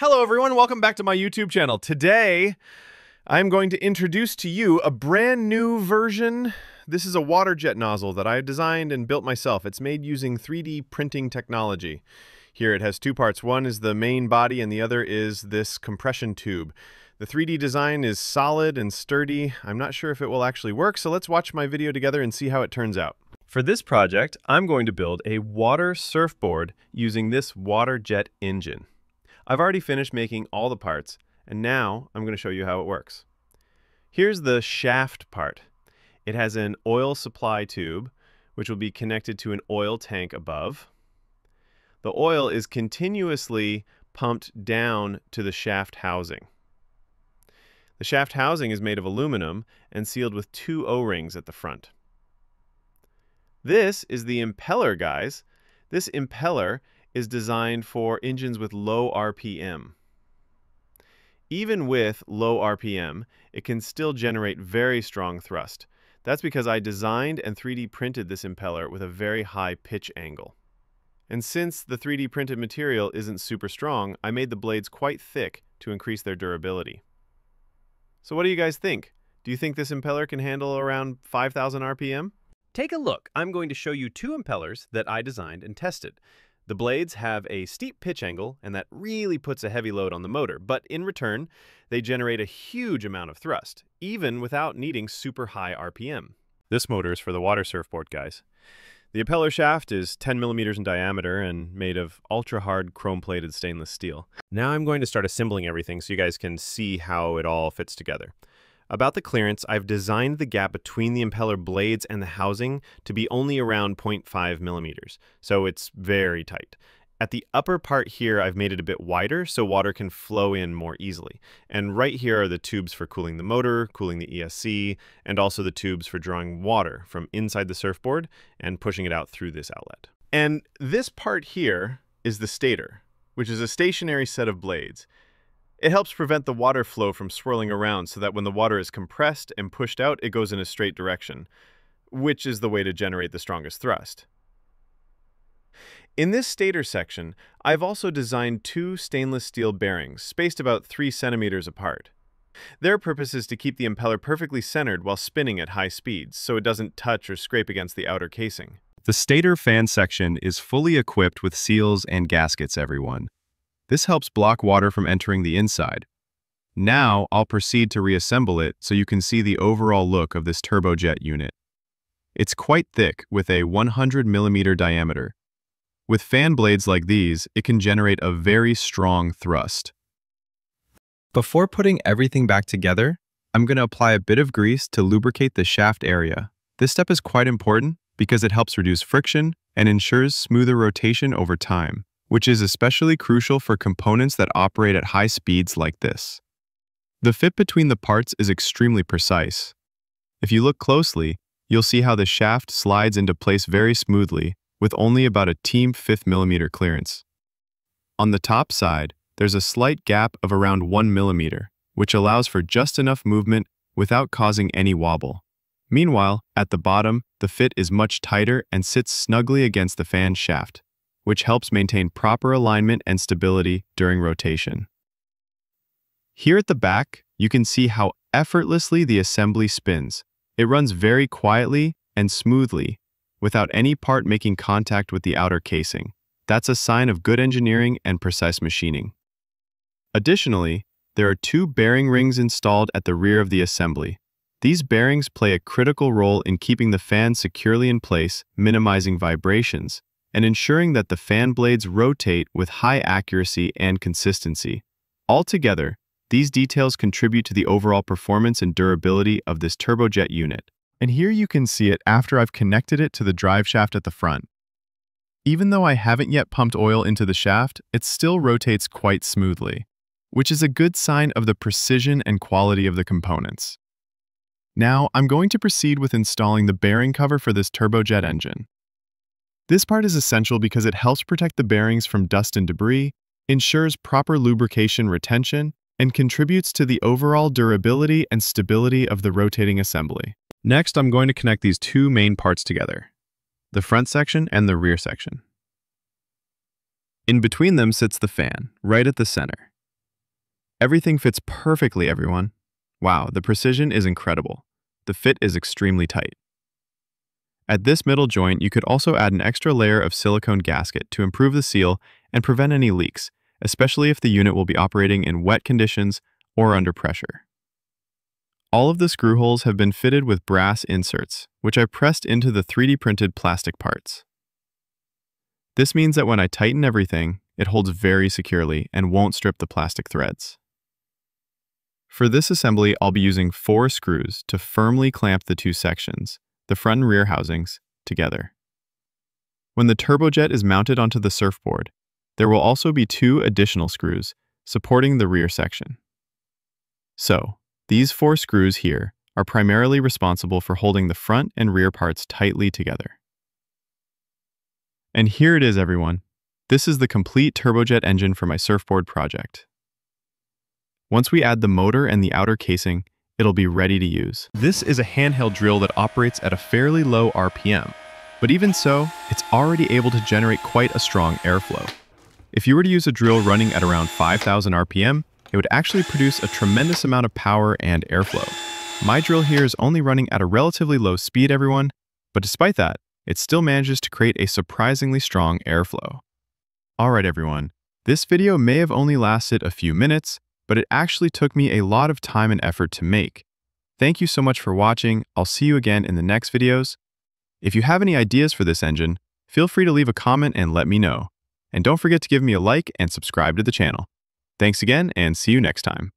Hello everyone, welcome back to my YouTube channel. Today, I'm going to introduce to you a brand new version. This is a water jet nozzle that I designed and built myself. It's made using 3D printing technology. Here it has two parts. One is the main body and the other is this compression tube. The 3D design is solid and sturdy. I'm not sure if it will actually work, so let's watch my video together and see how it turns out. For this project, I'm going to build a water surfboard using this water jet engine. I've already finished making all the parts, and now I'm going to show you how it works. Here's the shaft part. It has an oil supply tube, which will be connected to an oil tank above. The oil is continuously pumped down to the shaft housing. The shaft housing is made of aluminum and sealed with two O-rings at the front. This is the impeller, guys. This impeller is designed for engines with low RPM. Even with low RPM, it can still generate very strong thrust. That's because I designed and 3D printed this impeller with a very high pitch angle. And since the 3D printed material isn't super strong, I made the blades quite thick to increase their durability. So what do you guys think? Do you think this impeller can handle around 5,000 RPM? Take a look. I'm going to show you two impellers that I designed and tested. The blades have a steep pitch angle, and that really puts a heavy load on the motor, but in return, they generate a huge amount of thrust, even without needing super high RPM. This motor is for the water surfboard, guys. The impeller shaft is 10 millimeters in diameter and made of ultra-hard chrome-plated stainless steel. Now I'm going to start assembling everything so you guys can see how it all fits together. About the clearance, I've designed the gap between the impeller blades and the housing to be only around 0.5 millimeters, so it's very tight. At the upper part here, I've made it a bit wider so water can flow in more easily. And right here are the tubes for cooling the motor, cooling the ESC, and also the tubes for drawing water from inside the surfboard and pushing it out through this outlet. And this part here is the stator, which is a stationary set of blades. It helps prevent the water flow from swirling around so that when the water is compressed and pushed out, it goes in a straight direction, which is the way to generate the strongest thrust. In this stator section, I've also designed two stainless steel bearings, spaced about 3 centimeters apart. Their purpose is to keep the impeller perfectly centered while spinning at high speeds, so it doesn't touch or scrape against the outer casing. The stator fan section is fully equipped with seals and gaskets, everyone. This helps block water from entering the inside. Now, I'll proceed to reassemble it so you can see the overall look of this turbojet unit. It's quite thick with a 100 millimeter diameter. With fan blades like these, it can generate a very strong thrust. Before putting everything back together, I'm going to apply a bit of grease to lubricate the shaft area. This step is quite important because it helps reduce friction and ensures smoother rotation over time, which is especially crucial for components that operate at high speeds like this. The fit between the parts is extremely precise. If you look closely, you'll see how the shaft slides into place very smoothly with only about a team 5th millimeter clearance. On the top side, there's a slight gap of around 1 millimeter, which allows for just enough movement without causing any wobble. Meanwhile, at the bottom, the fit is much tighter and sits snugly against the fan shaft, which helps maintain proper alignment and stability during rotation. Here at the back, you can see how effortlessly the assembly spins. It runs very quietly and smoothly, without any part making contact with the outer casing. That's a sign of good engineering and precise machining. Additionally, there are two bearing rings installed at the rear of the assembly. These bearings play a critical role in keeping the fan securely in place, minimizing vibrations, and ensuring that the fan blades rotate with high accuracy and consistency. Altogether, these details contribute to the overall performance and durability of this turbojet unit. And here you can see it after I've connected it to the drive shaft at the front. Even though I haven't yet pumped oil into the shaft, it still rotates quite smoothly, which is a good sign of the precision and quality of the components. Now, I'm going to proceed with installing the bearing cover for this turbojet engine. This part is essential because it helps protect the bearings from dust and debris, ensures proper lubrication retention, and contributes to the overall durability and stability of the rotating assembly. Next, I'm going to connect these two main parts together, the front section and the rear section. In between them sits the fan, right at the center. Everything fits perfectly, everyone. Wow, the precision is incredible. The fit is extremely tight. At this middle joint, you could also add an extra layer of silicone gasket to improve the seal and prevent any leaks, especially if the unit will be operating in wet conditions or under pressure. All of the screw holes have been fitted with brass inserts, which I pressed into the 3D printed plastic parts. This means that when I tighten everything, it holds very securely and won't strip the plastic threads. For this assembly, I'll be using 4 screws to firmly clamp the 2 sections, the front and rear housings, together. When the turbojet is mounted onto the surfboard, there will also be 2 additional screws supporting the rear section. So, these 4 screws here are primarily responsible for holding the front and rear parts tightly together. And here it is, everyone. This is the complete turbojet engine for my surfboard project. Once we add the motor and the outer casing, it'll be ready to use. This is a handheld drill that operates at a fairly low RPM, but even so, it's already able to generate quite a strong airflow. If you were to use a drill running at around 5,000 RPM, it would actually produce a tremendous amount of power and airflow. My drill here is only running at a relatively low speed, everyone, but despite that, it still manages to create a surprisingly strong airflow. Alright everyone, this video may have only lasted a few minutes, but it actually took me a lot of time and effort to make. Thank you so much for watching. I'll see you again in the next videos. If you have any ideas for this engine, feel free to leave a comment and let me know. And don't forget to give me a like and subscribe to the channel. Thanks again and see you next time.